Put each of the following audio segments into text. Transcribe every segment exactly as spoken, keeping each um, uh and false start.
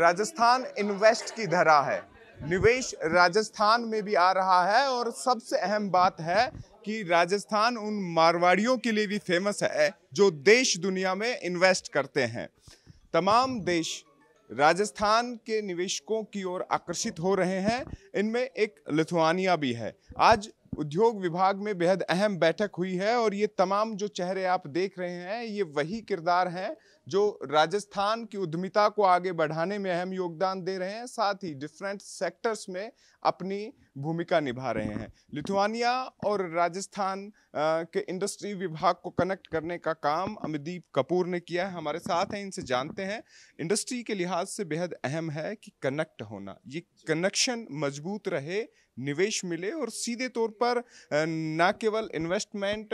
Rajasthan invest की धरा है, निवेश राजस्थान में भी आ रहा है। और सबसे अहम बात है कि राजस्थान उन मारवाड़ियों के लिए भी फेमस है जो देश दुनिया में इन्वेस्ट करते हैं। तमाम देश राजस्थान के निवेशकों की ओर आकर्षित हो रहे हैं, इनमें एक लिथुआनिया भी है। आज उद्योग विभाग में बेहद अहम बैठक हुई है और ये तमाम जो चेहरे आप देख रहे हैं ये वही किरदार हैं जो राजस्थान की उद्यमिता को आगे बढ़ाने में अहम योगदान दे रहे हैं, साथ ही डिफरेंट सेक्टर्स में अपनी भूमिका निभा रहे हैं। लिथुआनिया और राजस्थान के इंडस्ट्री विभाग को कनेक्ट करने का काम अमितदीप कपूर ने किया है, हमारे साथ हैं, इनसे जानते हैं। इंडस्ट्री के लिहाज से बेहद अहम है कि कनेक्ट होना, ये कनेक्शन मजबूत रहे, निवेश मिले और सीधे तौर पर ना केवल इन्वेस्टमेंट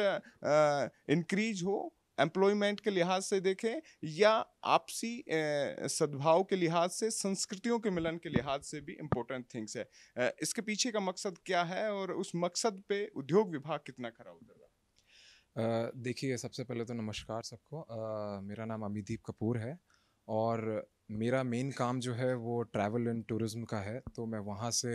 इंक्रीज हो, एम्प्लॉयमेंट के लिहाज से देखें या आपसी सद्भाव के लिहाज से, संस्कृतियों के मिलन के लिहाज से भी इम्पोर्टेंट थिंग्स है। इसके पीछे का मकसद क्या है और उस मकसद पे उद्योग विभाग कितना खरा उतर रहा है? देखिए, सबसे पहले तो नमस्कार सबको। मेरा नाम अमितदीप कपूर है और मेरा मेन काम जो है वो ट्रैवल एंड टूरिज़्म का है। तो मैं वहाँ से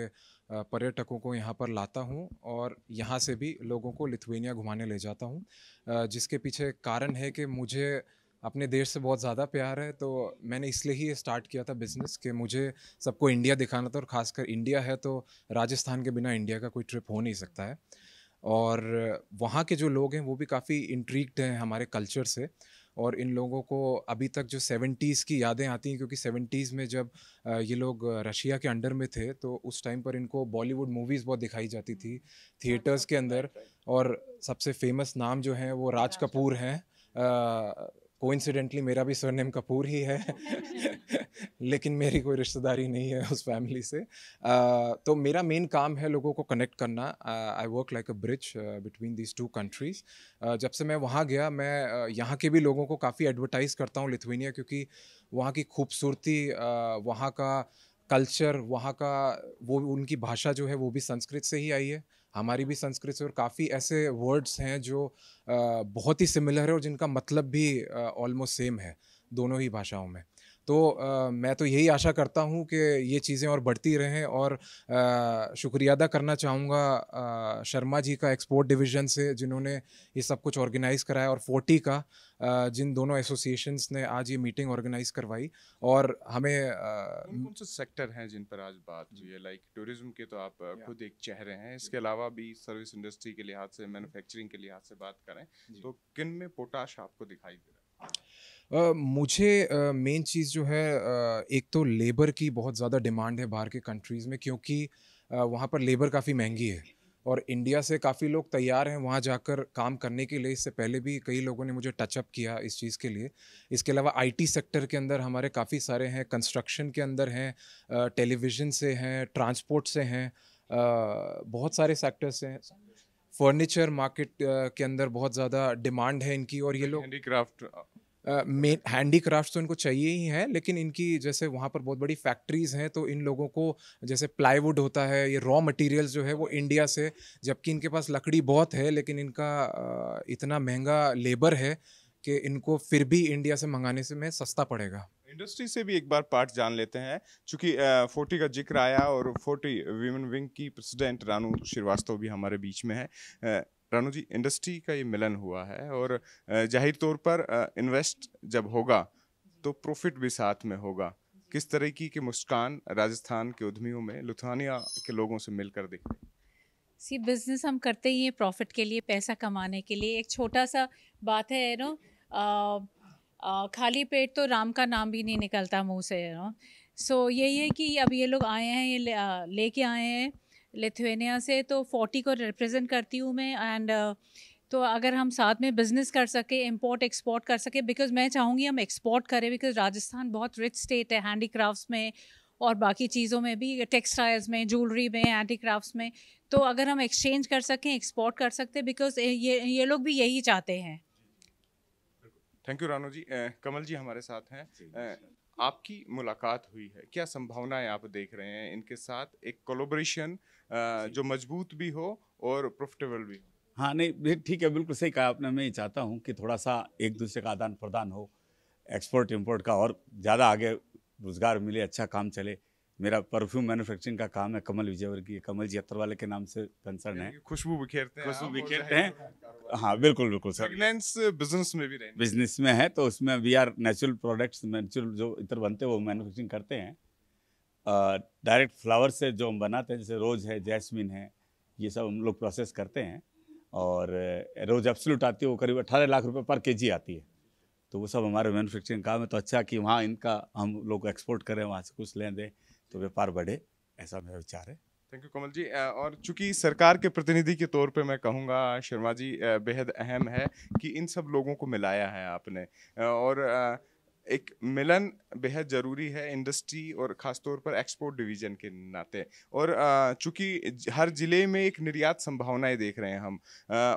पर्यटकों को यहाँ पर लाता हूँ और यहाँ से भी लोगों को लिथुआनिया घुमाने ले जाता हूँ, जिसके पीछे कारण है कि मुझे अपने देश से बहुत ज़्यादा प्यार है। तो मैंने इसलिए ही स्टार्ट किया था बिज़नेस कि मुझे सबको इंडिया दिखाना था और ख़ासकर इंडिया है तो राजस्थान के बिना इंडिया का कोई ट्रिप हो नहीं सकता है। और वहाँ के जो लोग हैं वो भी काफ़ी इंट्रीग्ड हैं हमारे कल्चर से और इन लोगों को अभी तक जो सेवेंटीज़ की यादें आती हैं, क्योंकि सेवेंटीज़ में जब ये लोग रशिया के अंडर में थे तो उस टाइम पर इनको बॉलीवुड मूवीज़ बहुत दिखाई जाती थी थिएटर्स के अंदर। और सबसे फेमस नाम जो है वो राज कपूर हैं। कोइंसिडेंटली मेरा भी सरनेम कपूर ही है लेकिन मेरी कोई रिश्तेदारी नहीं है उस फैमिली से। uh, तो मेरा मेन काम है लोगों को कनेक्ट करना। I work like a bridge between these two countries. जब से मैं वहाँ गया, मैं uh, यहाँ के भी लोगों को काफ़ी एडवर्टाइज़ करता हूँ लिथुआनिया, क्योंकि वहाँ की खूबसूरती, uh, वहाँ का कल्चर, वहाँ का वो उनकी भाषा जो है वो भी संस्कृत से ही आई है, हमारी भी संस्कृत से। और काफ़ी ऐसे वर्ड्स हैं जो बहुत ही सिमिलर है और जिनका मतलब भी ऑलमोस्ट सेम है दोनों ही भाषाओं में। तो आ, मैं तो यही आशा करता हूँ कि ये चीज़ें और बढ़ती रहें। और आ, शुक्रिया अदा करना चाहूँगा शर्मा जी का एक्सपोर्ट डिवीज़न से, जिन्होंने ये सब कुछ ऑर्गेनाइज़ कराया, और फोर्टी का, आ, जिन दोनों एसोसिएशंस ने आज ये मीटिंग ऑर्गेनाइज़ करवाई। और हमें कौन से सेक्टर हैं जिन पर आज बात हुई है? लाइक टूरिज़्म के तो आप खुद एक चेहरे हैं, इसके अलावा भी सर्विस इंडस्ट्री के लिहाज से, मैनुफैक्चरिंग के लिहाज से बात करें तो किन में पोटाश आपको दिखाई दे रहा है? Uh, मुझे मेन uh, चीज़ जो है uh, एक तो लेबर की बहुत ज़्यादा डिमांड है बाहर के कंट्रीज़ में, क्योंकि uh, वहाँ पर लेबर काफ़ी महंगी है और इंडिया से काफ़ी लोग तैयार हैं वहाँ जाकर काम करने के लिए। इससे पहले भी कई लोगों ने मुझे टचअप किया इस चीज़ के लिए। इसके अलावा आईटी सेक्टर के अंदर हमारे काफ़ी सारे हैं, कंस्ट्रक्शन के अंदर हैं, टेलीविज़न से हैं, ट्रांसपोर्ट से हैं, बहुत सारे सेक्टर्स हैं। फर्नीचर मार्केट के अंदर बहुत ज़्यादा डिमांड है इनकी और ये लोग हैंडीक्राफ्ट मेन uh, हैंडीक्राफ्ट्स तो इनको चाहिए ही हैं, लेकिन इनकी जैसे वहाँ पर बहुत बड़ी फैक्ट्रीज़ हैं तो इन लोगों को जैसे प्लाईवुड होता है, ये रॉ मटेरियल्स जो है वो इंडिया से, जबकि इनके पास लकड़ी बहुत है लेकिन इनका इतना महंगा लेबर है कि इनको फिर भी इंडिया से मंगाने से में सस्ता पड़ेगा। इंडस्ट्री से भी एक बार पार्ट जान लेते हैं, चूँकि फोर्टी का जिक्र आया और फोर्टी वीमेन विंग की प्रेसिडेंट रानू श्रीवास्तव भी हमारे बीच में है। रानू जी, इंडस्ट्री का ये मिलन हुआ है और जाहिर तौर पर इन्वेस्ट जब होगा तो प्रॉफिट भी साथ में होगा। किस तरीके की मुस्कान राजस्थान के उद्यमियों में लिथुआनिया के लोगों से मिलकर दिख रही? सी, बिजनेस हम करते ही हैं प्रॉफिट के लिए, पैसा कमाने के लिए। एक छोटा सा बात है नो, खाली पेट तो राम का नाम भी नहीं निकलता मुँह से नो। सो यही है कि अब ये लोग आए हैं, ये लेके आए हैं लिथुआनिया से, तो फोर्टी को रिप्रेजेंट करती हूँ मैं। एंड uh, तो अगर हम साथ में बिज़नेस कर सके, इंपोर्ट एक्सपोर्ट कर सके, बिकॉज़ मैं चाहूँगी हम एक्सपोर्ट करें, बिकॉज़ राजस्थान बहुत रिच स्टेट है हैंडीक्राफ्ट्स में और बाकी चीज़ों में भी, टेक्सटाइल्स में, ज्वेलरी में, हैंडीक्राफ्ट्स में। तो अगर हम एक्सचेंज कर सकें, एक्सपोर्ट कर सकते, बिकॉज़ ये ये लोग भी यही चाहते हैं। Thank you Ranu ji. uh, Kamal ji हमारे साथ हैं। uh, आपकी मुलाकात हुई है, क्या संभावनाएं आप देख रहे हैं इनके साथ एक कोलैबोरेशन जो मजबूत भी हो और प्रॉफिटेबल भी हो? हाँ, नहीं ठीक है, बिल्कुल सही कहा आपने। मैं ये चाहता हूँ कि थोड़ा सा एक दूसरे का आदान प्रदान हो, एक्सपोर्ट इम्पोर्ट का और ज़्यादा आगे रोज़गार मिले, अच्छा काम चले। मेरा परफ्यूम मैन्युफैक्चरिंग का काम है, कमल विजयवर्गीय, कमल जी अत्तर वाले के नाम से कंसर्न है, खुशबू बिखेरते हैं, खुशबू बिखेरते हैं। हाँ बिल्कुल बिल्कुल सर, फ्रेगनेंस बिजनेस में भी बिजनेस में है तो उसमें we are natural products, natural जो इतर बनते हैं वो मैन्युफैक्चरिंग करते हैं। डायरेक्ट फ्लावर से जो हम बनाते हैं, जैसे रोज़ है, जैस्मिन है, ये सब हम लोग प्रोसेस करते हैं। और रोज़ एब्सोल्यूट आती है वो करीब अठारह लाख रुपये पर केजी आती है, तो वो सब हमारे मैन्युफैक्चरिंग काम है। तो अच्छा कि वहाँ इनका हम लोग एक्सपोर्ट करें, वहाँ से कुछ लें दें तो व्यापार बढ़े, ऐसा मेरा विचार है। Thank you Kamal ji. और चूंकि सरकार के प्रतिनिधि के तौर पे मैं कहूँगा शर्मा जी, बेहद अहम है कि इन सब लोगों को मिलाया है आपने, और एक मिलन बेहद ज़रूरी है इंडस्ट्री और ख़ास तौर पर एक्सपोर्ट डिवीज़न के नाते। और चूँकि हर ज़िले में एक निर्यात संभावनाएं देख रहे हैं हम,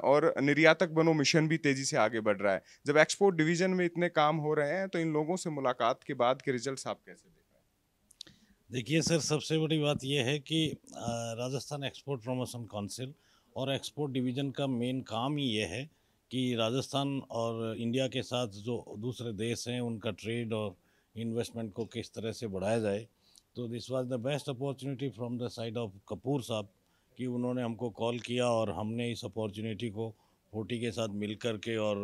और निर्यातक बनो मिशन भी तेज़ी से आगे बढ़ रहा है। जब एक्सपोर्ट डिवीज़न में इतने काम हो रहे हैं तो इन लोगों से मुलाकात के बाद के रिजल्ट आप कैसे देख रहे हैं? देखिए सर, सबसे बड़ी बात यह है कि राजस्थान एक्सपोर्ट प्रमोशन काउंसिल और एक्सपोर्ट डिवीज़न का मेन काम ही यह है कि राजस्थान और इंडिया के साथ जो दूसरे देश हैं उनका ट्रेड और इन्वेस्टमेंट को किस तरह से बढ़ाया जाए। तो this was the best opportunity from the side of Kapoor sahab कि उन्होंने हमको कॉल किया और हमने इस अपॉर्चुनिटी को फोर्टी के साथ मिल कर के और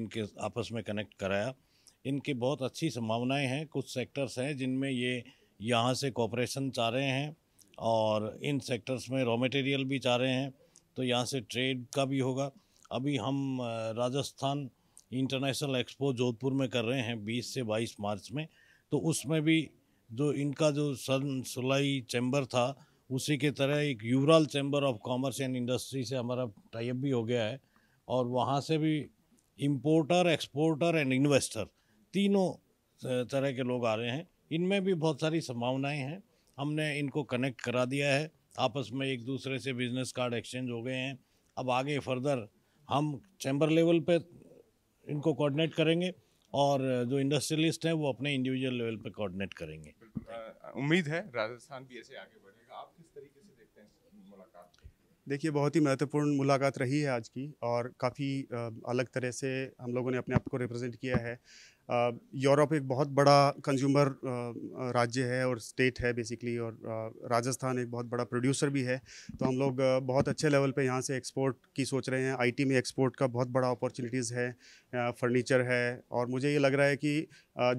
इनके आपस में कनेक्ट कराया। इनकी बहुत अच्छी संभावनाएं हैं, कुछ सेक्टर्स हैं जिनमें ये यहाँ से कॉपरेशन चाह रहे हैं और इन सेक्टर्स में रॉ मटेरियल भी चाह रहे हैं, तो यहाँ से ट्रेड का भी होगा। अभी हम राजस्थान इंटरनेशनल एक्सपो जोधपुर में कर रहे हैं बीस से बाईस मार्च में, तो उसमें भी जो इनका जो सन सुलाई चैम्बर था उसी के तरह एक Ural chamber of commerce and industry से हमारा टाई अप भी हो गया है, और वहाँ से भी इंपोर्टर, एक्सपोर्टर एंड इन्वेस्टर तीनों तरह के लोग आ रहे हैं। इनमें भी बहुत सारी संभावनाएँ हैं, हमने इनको कनेक्ट करा दिया है आपस में, एक दूसरे से बिजनेस कार्ड एक्सचेंज हो गए हैं। अब आगे फर्दर हम चैम्बर लेवल पे इनको कोऑर्डिनेट करेंगे और जो इंडस्ट्रियलिस्ट हैं वो अपने इंडिविजुअल लेवल पे कोऑर्डिनेट करेंगे। उम्मीद है राजस्थान भी ऐसे आगे बढ़ेगा। आप किस तरीके से देखते हैं मुलाकात? देखिए, बहुत ही महत्वपूर्ण मुलाकात रही है आज की, और काफ़ी अलग तरह से हम लोगों ने अपने आप को रिप्रेजेंट किया है। यूरोप एक बहुत बड़ा कंज्यूमर राज्य है और स्टेट है बेसिकली, और राजस्थान एक बहुत बड़ा प्रोड्यूसर भी है, तो हम लोग बहुत अच्छे लेवल पे यहाँ से एक्सपोर्ट की सोच रहे हैं। आईटी में एक्सपोर्ट का बहुत बड़ा अपॉर्चुनिटीज़ है, फर्नीचर है, और मुझे ये लग रहा है कि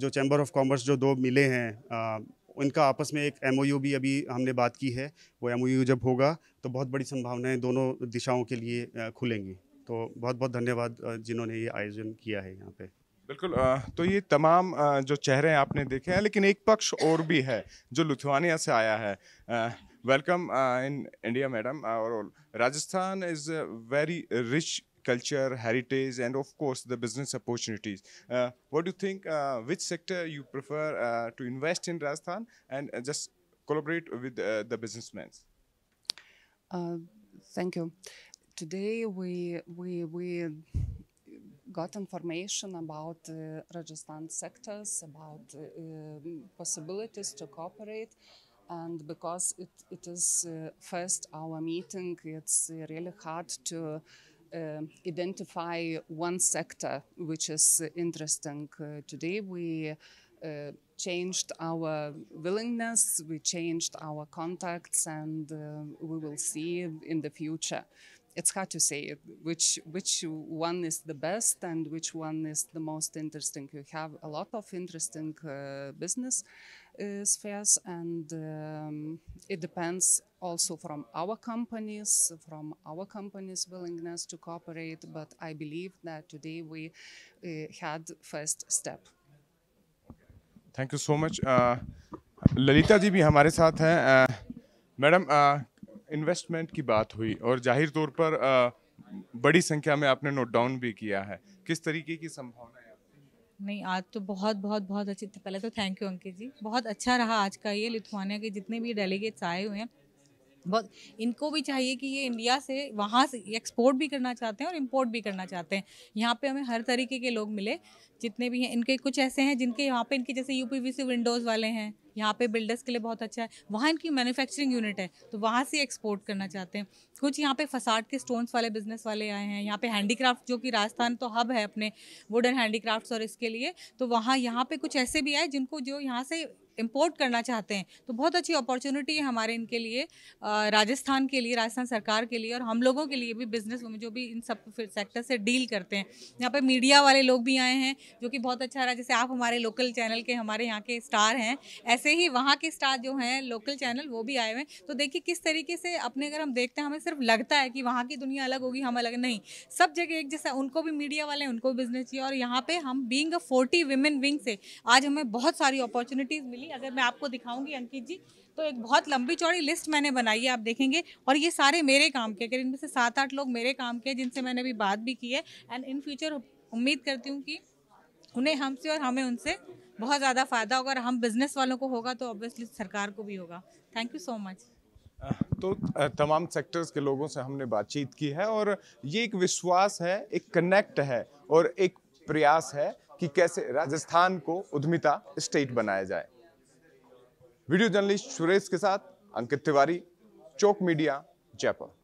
जो चैम्बर ऑफ कॉमर्स जो दो मिले हैं उनका आपस में एक एमओयू भी अभी हमने बात की है, वो एमओयू जब होगा तो बहुत बड़ी संभावनाएँ दोनों दिशाओं के लिए खुलेंगी। तो बहुत बहुत धन्यवाद जिन्होंने ये आयोजन किया है यहाँ पे। बिल्कुल, तो ये तमाम जो चेहरे आपने देखे हैं, लेकिन एक पक्ष और भी है जो लिथुआनिया से आया है। वेलकम इन इंडिया मैडम, और Rajasthan is very rich culture, heritage and of course the business opportunities. Uh, what do you think, uh, which sector you prefer uh, to invest in Rajasthan and uh, just collaborate with uh, the businessmen? Uh, thank you. Today we we we got information about uh, Rajasthan sectors, about uh, possibilities to cooperate. And because it, it is uh, first our meeting, it's really hard to Uh, identify one sector which is uh, interesting. Uh, today we uh, changed our willingness, we changed our contacts, and uh, we will see in the future. It's hard to say which which one is the best and which one is the most interesting. We have a lot of interesting uh, business uh, spheres, and um, it depends also from our companies, from our companies' willingness to cooperate. But I believe that today we uh, had first step. Thank you so much. Uh, Lalita ji भी हमारे साथ हैं। Madam, investment की बात हुई और जाहिर तौर पर बड़ी संख्या में आपने नोट डाउन भी किया है, किस तरीके की संभावना है? नहीं, आज तो बहुत बहुत बहुत अच्छी, पहले तो थैंक यू अंकित जी, बहुत अच्छा रहा आज का ये। लिथुआनिया के जितने भी डेलीगेट्स आए हुए हैं बहुत इनको भी चाहिए कि ये इंडिया से वहाँ से एक्सपोर्ट भी करना चाहते हैं और इंपोर्ट भी करना चाहते हैं। यहाँ पे हमें हर तरीके के लोग मिले जितने भी हैं। इनके कुछ ऐसे हैं जिनके यहाँ पे इनके जैसे यूपीवीसी विंडोज़ वाले हैं, यहाँ पे बिल्डर्स के लिए बहुत अच्छा है, वहाँ इनकी मैन्युफैक्चरिंग यूनिट है तो वहाँ से एक्सपोर्ट करना चाहते हैं। कुछ यहाँ पे फसाद के स्टोन्स वाले बिजनेस वाले आए हैं, यहाँ पे हैंडीक्राफ्ट जो कि राजस्थान तो हब है अपने वुडन हैंडीक्राफ्ट्स और इसके लिए, तो वहाँ यहाँ पे कुछ ऐसे भी आए जिनको जो यहाँ से इम्पोर्ट करना चाहते हैं। तो बहुत अच्छी अपॉर्चुनिटी है हमारे इनके लिए, राजस्थान के लिए, राजस्थान सरकार के लिए और हम लोगों के लिए भी, बिजनेस जो भी इन सब सेक्टर से डील करते हैं। यहाँ पे मीडिया वाले लोग भी आए हैं जो कि बहुत अच्छा रहा, जैसे आप हमारे लोकल चैनल के हमारे यहाँ के स्टार हैं, ऐसे ही वहाँ के स्टार जो हैं लोकल चैनल वो भी आए हुए हैं। तो देखिए किस तरीके से अपने अगर हम देखते हैं, हमें सिर्फ लगता है कि वहाँ की दुनिया अलग होगी हम अलग, नहीं, सब जगह एक जैसा। उनको भी मीडिया वाले हैं, उनको भी बिजनेस चाहिए और यहाँ पर हम being a forty women wing से आज हमें बहुत सारी अपॉर्चुनिटीज़ मिली। अगर मैं आपको दिखाऊंगी अंकित जी, तो एक बहुत लंबी चौड़ी लिस्ट मैंने बनाई है, आप देखेंगे, और ये सारे मेरे काम के, अगर इनमें से सात आठ लोग मेरे काम के जिनसे मैंने भी बात भी की है। एंड इन फ्यूचर उम्मीद करती हूँ कि उन्हें हमसे और हमें उनसे बहुत ज़्यादा फ़ायदा होगा, और हम बिजनेस वालों को होगा तो ऑब्वियसली सरकार को भी होगा। Thank you so much. तो तमाम सेक्टर्स के लोगों से हमने बातचीत की है और ये एक विश्वास है, एक कनेक्ट है और एक प्रयास है कि कैसे राजस्थान को उद्यमिता स्टेट बनाया जाए। वीडियो जर्नलिस्ट सुरेश के साथ अंकित तिवारी, चौक मीडिया, जयपुर।